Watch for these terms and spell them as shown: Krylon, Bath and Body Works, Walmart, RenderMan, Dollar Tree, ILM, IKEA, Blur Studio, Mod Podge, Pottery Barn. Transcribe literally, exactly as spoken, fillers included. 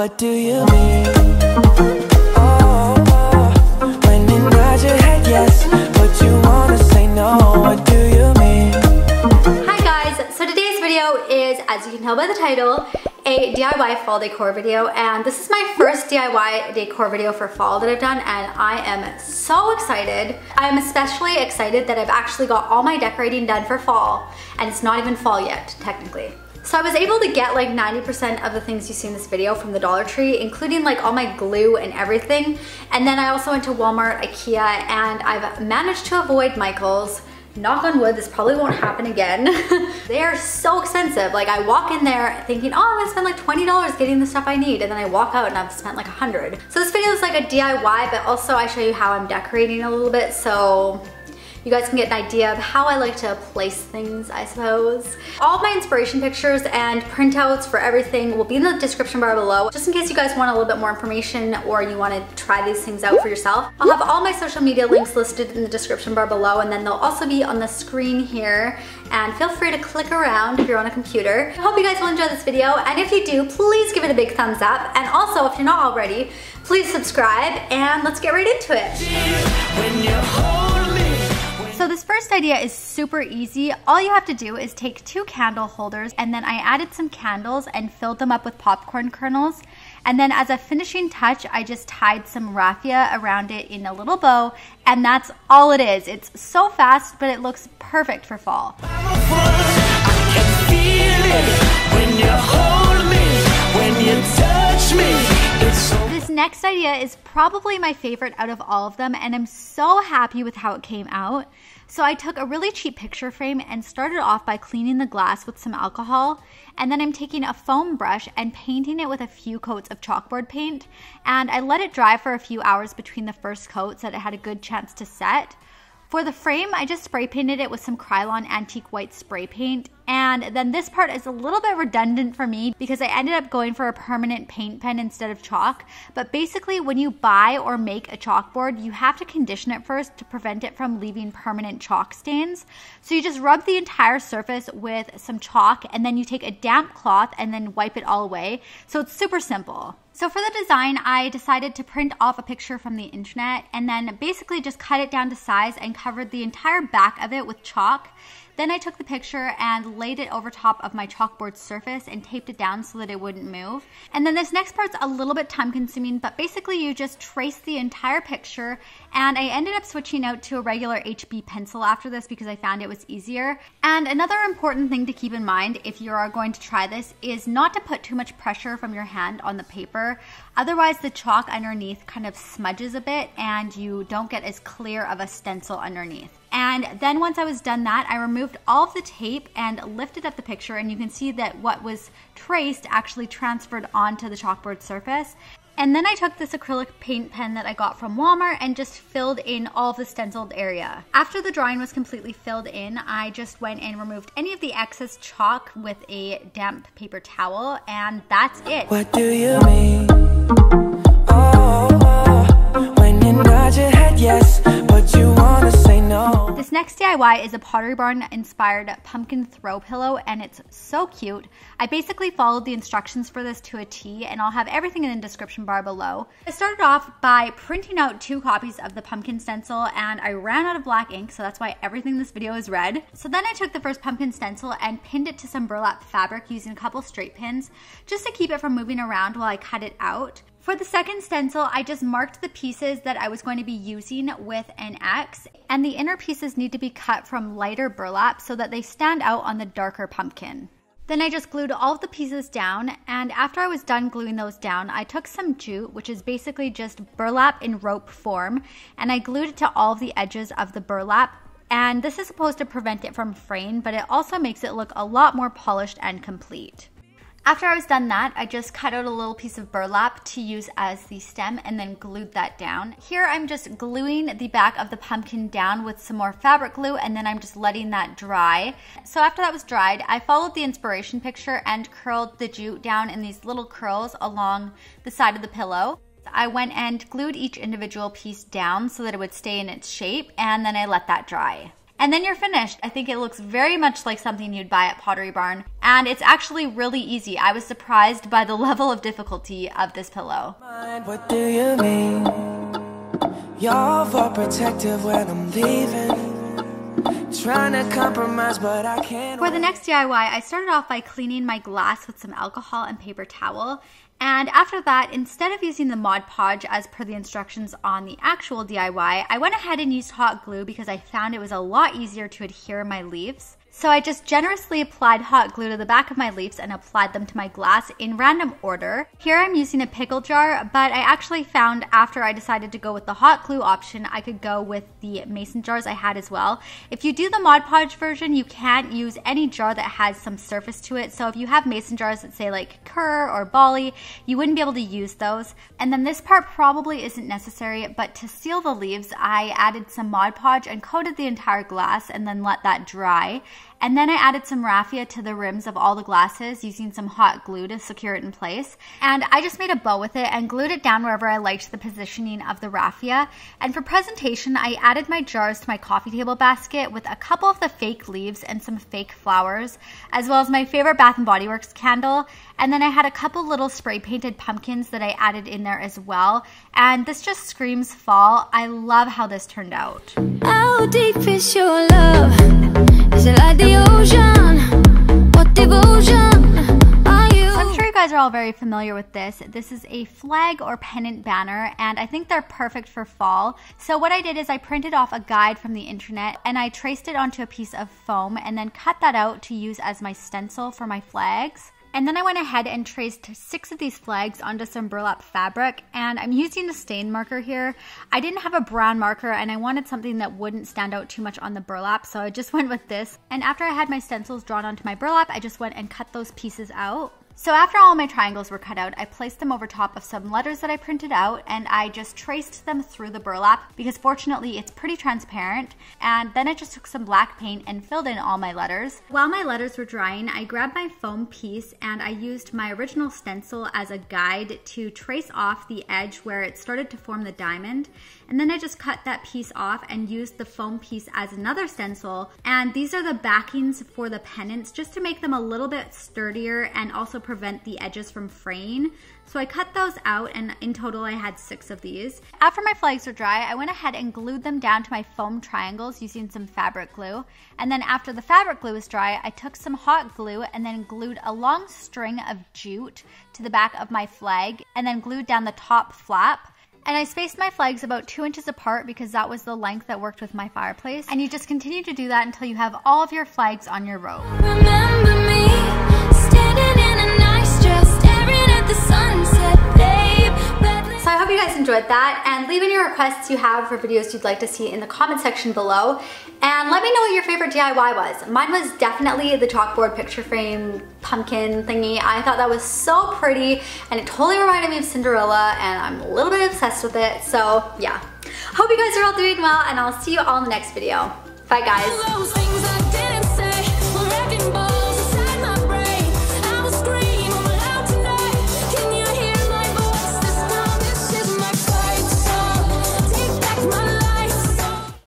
What do you mean? Oh, oh, when inside your head, yes, but you wanna say no. What do you mean? Hi guys, so today's video is, as you can tell by the title, a D I Y fall decor video, and this is my first D I Y decor video for fall that I've done, and I am so excited. I'm especially excited that I've actually got all my decorating done for fall, and it's not even fall yet, technically. So I was able to get like ninety percent of the things you see in this video from the Dollar Tree, including like all my glue and everything. And then I also went to Walmart, IKEA, and I've managed to avoid Michael's. Knock on wood, this probably won't happen again. They are so expensive. Like I walk in there thinking, oh, I'm gonna spend like twenty dollars getting the stuff I need, and then I walk out and I've spent like a hundred. So this video is like a D I Y, but also I show you how I'm decorating a little bit, so you guys can get an idea of how I like to place things, I suppose. All of my inspiration pictures and printouts for everything will be in the description bar below, just in case you guys want a little bit more information or you want to try these things out for yourself. I'll have all my social media links listed in the description bar below, and then they'll also be on the screen here. And feel free to click around if you're on a computer. I hope you guys will enjoy this video, and if you do, please give it a big thumbs up. And also, if you're not already, please subscribe, and let's get right into it. So this first idea is super easy. All you have to do is take two candle holders, and then I added some candles and filled them up with popcorn kernels. And then as a finishing touch, I just tied some raffia around it in a little bow, and that's all it is. It's so fast, but it looks perfect for fall. This next idea is probably my favorite out of all of them, and I'm so happy with how it came out. So I took a really cheap picture frame and started off by cleaning the glass with some alcohol, and then I'm taking a foam brush and painting it with a few coats of chalkboard paint, and I let it dry for a few hours between the first coats so that it had a good chance to set. For the frame, I just spray painted it with some Krylon antique white spray paint, and then this part is a little bit redundant for me because I ended up going for a permanent paint pen instead of chalk. But basically, when you buy or make a chalkboard, you have to condition it first to prevent it from leaving permanent chalk stains. So you just rub the entire surface with some chalk, and then you take a damp cloth and then wipe it all away. So it's super simple. So for the design, I decided to print off a picture from the internet and then basically just cut it down to size and covered the entire back of it with chalk. Then I took the picture and laid it over top of my chalkboard surface and taped it down so that it wouldn't move. And then this next part's a little bit time consuming, but basically you just trace the entire picture, and I ended up switching out to a regular H B pencil after this because I found it was easier. And another important thing to keep in mind if you are going to try this is not to put too much pressure from your hand on the paper. Otherwise the chalk underneath kind of smudges a bit and you don't get as clear of a stencil underneath. And then once I was done that, I removed all of the tape and lifted up the picture, and you can see that what was traced actually transferred onto the chalkboard surface. And then I took this acrylic paint pen that I got from Walmart and just filled in all of the stenciled area. After the drawing was completely filled in, I just went and removed any of the excess chalk with a damp paper towel, and that's it. What do you mean? Oh, oh, when you nod your head yes, but you wanna say no. This next D I Y is a Pottery Barn inspired pumpkin throw pillow, and it's so cute. I basically followed the instructions for this to a T, and I'll have everything in the description bar below. I started off by printing out two copies of the pumpkin stencil, and I ran out of black ink, so that's why everything in this video is red. So then I took the first pumpkin stencil and pinned it to some burlap fabric using a couple straight pins just to keep it from moving around while I cut it out. For the second stencil, I just marked the pieces that I was going to be using with an X, and the inner pieces need to be cut from lighter burlap so that they stand out on the darker pumpkin. Then I just glued all of the pieces down, and after I was done gluing those down, I took some jute, which is basically just burlap in rope form, and I glued it to all of the edges of the burlap. And this is supposed to prevent it from fraying, but it also makes it look a lot more polished and complete. After I was done that, I just cut out a little piece of burlap to use as the stem and then glued that down. Here I'm just gluing the back of the pumpkin down with some more fabric glue, and then I'm just letting that dry. So after that was dried, I followed the inspiration picture and curled the jute down in these little curls along the side of the pillow. I went and glued each individual piece down so that it would stay in its shape, and then I let that dry. And then you're finished. I think it looks very much like something you'd buy at Pottery Barn. and it's actually really easy. I was surprised by the level of difficulty of this pillow. What do you mean? Y'all for protective when I'm leaving. Trying to compromise, but I can't. For the next D I Y, I started off by cleaning my glass with some alcohol and paper towel. And after that, instead of using the Mod Podge as per the instructions on the actual D I Y, I went ahead and used hot glue because I found it was a lot easier to adhere my leaves. So I just generously applied hot glue to the back of my leaves and applied them to my glass in random order. Here I'm using a pickle jar, but I actually found after I decided to go with the hot glue option, I could go with the mason jars I had as well. If you do the Mod Podge version, you can't use any jar that has some surface to it. So if you have mason jars that say like Kerr or Bali, you wouldn't be able to use those. And then this part probably isn't necessary, but to seal the leaves, I added some Mod Podge and coated the entire glass and then let that dry. And then I added some raffia to the rims of all the glasses using some hot glue to secure it in place. And I just made a bow with it and glued it down wherever I liked the positioning of the raffia. And for presentation, I added my jars to my coffee table basket with a couple of the fake leaves and some fake flowers, as well as my favorite Bath and Body Works candle. And then I had a couple little spray painted pumpkins that I added in there as well. And this just screams fall. I love how this turned out. How deep is your love? Is it like the ocean? What devotion are you? So I'm sure you guys are all very familiar with this. This is a flag or pennant banner, and I think they're perfect for fall. So what I did is I printed off a guide from the internet, and I traced it onto a piece of foam, and then cut that out to use as my stencil for my flags. And then I went ahead and traced six of these flags onto some burlap fabric, and I'm using a stain marker here. I didn't have a brown marker and I wanted something that wouldn't stand out too much on the burlap, so I just went with this. And after I had my stencils drawn onto my burlap, I just went and cut those pieces out. So after all my triangles were cut out, I placed them over top of some letters that I printed out, and I just traced them through the burlap because fortunately it's pretty transparent. And then I just took some black paint and filled in all my letters. While my letters were drying, I grabbed my foam piece and I used my original stencil as a guide to trace off the edge where it started to form the diamond. And then I just cut that piece off and used the foam piece as another stencil. And these are the backings for the pennants just to make them a little bit sturdier and also prevent the edges from fraying. So I cut those out, and in total I had six of these. After my flags were dry, I went ahead and glued them down to my foam triangles using some fabric glue. And then after the fabric glue was dry, I took some hot glue and then glued a long string of jute to the back of my flag and then glued down the top flap. And I spaced my flags about two inches apart because that was the length that worked with my fireplace. And you just continue to do that until you have all of your flags on your rope. Remember me, standing in a nice dress, staring at the sunset, babe. So I hope you guys enjoyed that, and leave any requests you have for videos you'd like to see in the comment section below. And let me know what your favorite D I Y was. Mine was definitely the chalkboard picture frame pumpkin thingy. I thought that was so pretty and it totally reminded me of Cinderella, and I'm a little bit obsessed with it. So yeah, hope you guys are all doing well, and I'll see you all in the next video. Bye guys.